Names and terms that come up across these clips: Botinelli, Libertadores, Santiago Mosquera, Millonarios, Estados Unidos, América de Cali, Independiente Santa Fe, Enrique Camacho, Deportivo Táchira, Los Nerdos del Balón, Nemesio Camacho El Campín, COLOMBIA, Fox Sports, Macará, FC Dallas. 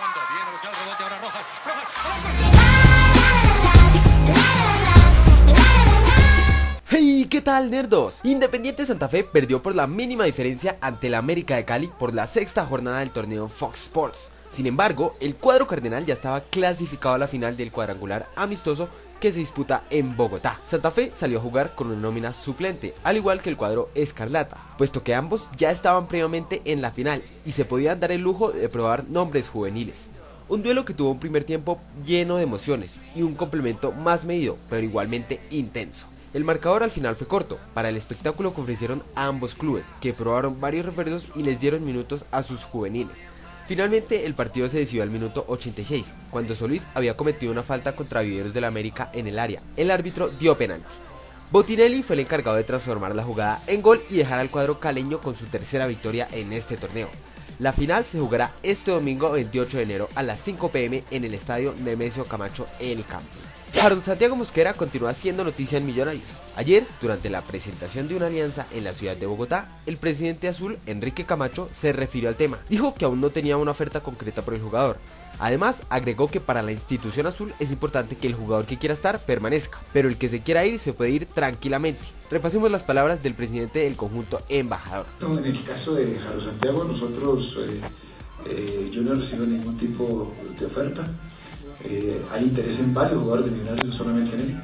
fondo, viene a buscar el rebote ahora Rojas. ¡Hey! ¿Qué tal, nerdos? Independiente Santa Fe perdió por la mínima diferencia ante el América de Cali por la sexta jornada del torneo Fox Sports. Sin embargo, el cuadro cardenal ya estaba clasificado a la final del cuadrangular amistoso que se disputa en Bogotá. Santa Fe salió a jugar con una nómina suplente, al igual que el cuadro escarlata, puesto que ambos ya estaban previamente en la final y se podían dar el lujo de probar nombres juveniles. Un duelo que tuvo un primer tiempo lleno de emociones y un complemento más medido, pero igualmente intenso. El marcador al final fue corto para el espectáculo que ofrecieron a ambos clubes, que probaron varios refuerzos y les dieron minutos a sus juveniles. Finalmente el partido se decidió al minuto 86, cuando Solís había cometido una falta contra Viveros del América en el área. El árbitro dio penalti. Botinelli fue el encargado de transformar la jugada en gol y dejar al cuadro caleño con su tercera victoria en este torneo. La final se jugará este domingo 28 de enero a las 5 p.m. en el estadio Nemesio Camacho El Campín. Santiago Mosquera continúa siendo noticia en Millonarios. Ayer, durante la presentación de una alianza en la ciudad de Bogotá, el presidente azul, Enrique Camacho, se refirió al tema. Dijo que aún no tenía una oferta concreta por el jugador. Además, agregó que para la institución azul es importante que el jugador que quiera estar permanezca, pero el que se quiera ir se puede ir tranquilamente. Repasemos las palabras del presidente del conjunto embajador. No, en el caso de Santiago, nosotros, yo no recibo ningún tipo de oferta. Hay interés en varios jugadores de Millonarios, solamente en él,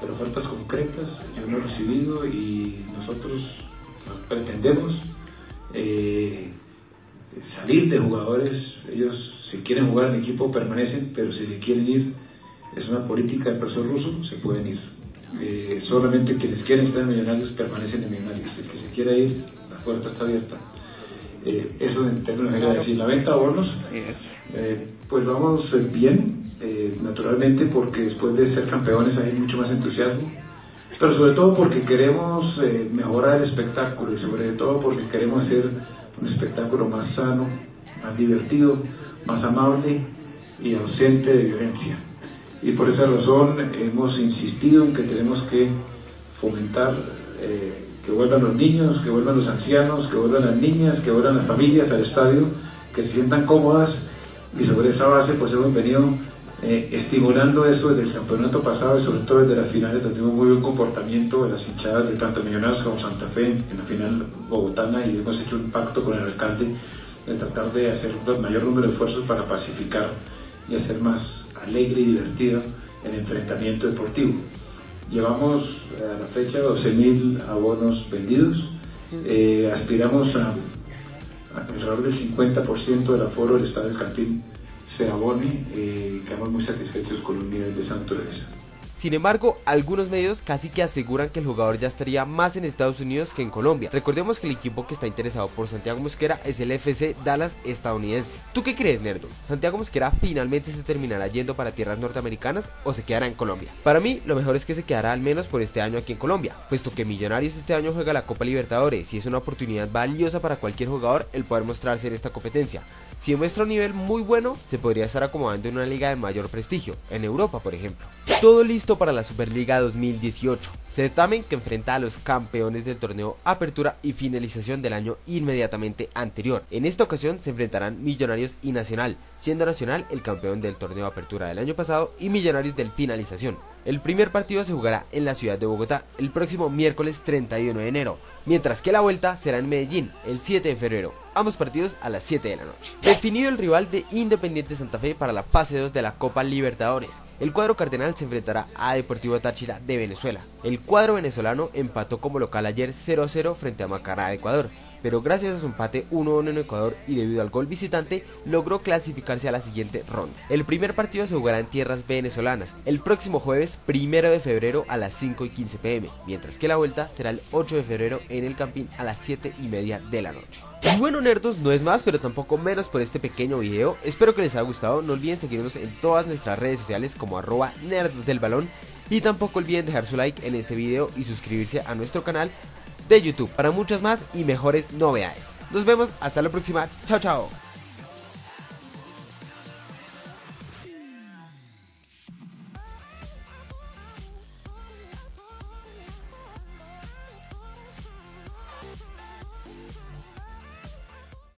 pero ofertas concretas yo no he recibido y nosotros pretendemos salir de jugadores. Ellos, si quieren jugar en equipo, permanecen, pero si se quieren ir, es una política del profesor Russo, se pueden ir. Solamente quienes quieren estar en Millonarios permanecen en Millonarios. El que se quiera ir, la puerta está abierta. Eso en términos generales. Y la venta de bonos, pues vamos bien, naturalmente, porque después de ser campeones hay mucho más entusiasmo, pero sobre todo porque queremos mejorar el espectáculo y sobre todo porque queremos hacer un espectáculo más sano, más divertido, más amable y ausente de violencia. Y por esa razón hemos insistido en que tenemos que fomentar que vuelvan los niños, que vuelvan los ancianos, que vuelvan las niñas, que vuelvan las familias al estadio, que se sientan cómodas, y sobre esa base pues hemos venido estimulando eso desde el campeonato pasado y sobre todo desde las finales, donde tuvimos muy buen comportamiento de las hinchadas de tanto Millonarios como Santa Fe en la final bogotana, y hemos hecho un pacto con el alcalde de tratar de hacer el mayor número de esfuerzos para pacificar y hacer más alegre y divertido el enfrentamiento deportivo. Llevamos a la fecha 12.000 abonos vendidos, aspiramos a alrededor del 50% del aforo del estadio del Campín se abone, quedamos muy satisfechos con un nivel de esa naturaleza. Sin embargo, algunos medios casi que aseguran que el jugador ya estaría más en Estados Unidos que en Colombia. Recordemos que el equipo que está interesado por Santiago Mosquera es el FC Dallas estadounidense. ¿Tú qué crees, nerdo? ¿Santiago Mosquera finalmente se terminará yendo para tierras norteamericanas o se quedará en Colombia? Para mí, lo mejor es que se quedará al menos por este año aquí en Colombia, puesto que Millonarios este año juega la Copa Libertadores y es una oportunidad valiosa para cualquier jugador el poder mostrarse en esta competencia. Si demuestra un nivel muy bueno, se podría estar acomodando en una liga de mayor prestigio, en Europa por ejemplo. Todo listo para la Superliga 2018, certamen que enfrenta a los campeones del torneo Apertura y finalización del año inmediatamente anterior. En esta ocasión se enfrentarán Millonarios y Nacional, siendo Nacional el campeón del torneo Apertura del año pasado y Millonarios del finalización. El primer partido se jugará en la ciudad de Bogotá el próximo miércoles 31 de enero, mientras que la vuelta será en Medellín el 7 de febrero, ambos partidos a las 7 de la noche. Definido el rival de Independiente Santa Fe para la fase 2 de la Copa Libertadores, el cuadro cardenal se enfrentará a Deportivo Táchira de Venezuela. El cuadro venezolano empató como local ayer 0-0 frente a Macará de Ecuador, pero gracias a su empate 1-1 en Ecuador y debido al gol visitante, logró clasificarse a la siguiente ronda. El primer partido se jugará en tierras venezolanas, el próximo jueves 1 de febrero a las 5:15 p.m, mientras que la vuelta será el 8 de febrero en el Campín a las 7:30 de la noche. Y bueno, nerdos, no es más pero tampoco menos por este pequeño video. Espero que les haya gustado, no olviden seguirnos en todas nuestras redes sociales como @nerdosdelbalón y tampoco olviden dejar su like en este video y suscribirse a nuestro canal de YouTube para muchas más y mejores novedades. Nos vemos hasta la próxima. Chao, chao.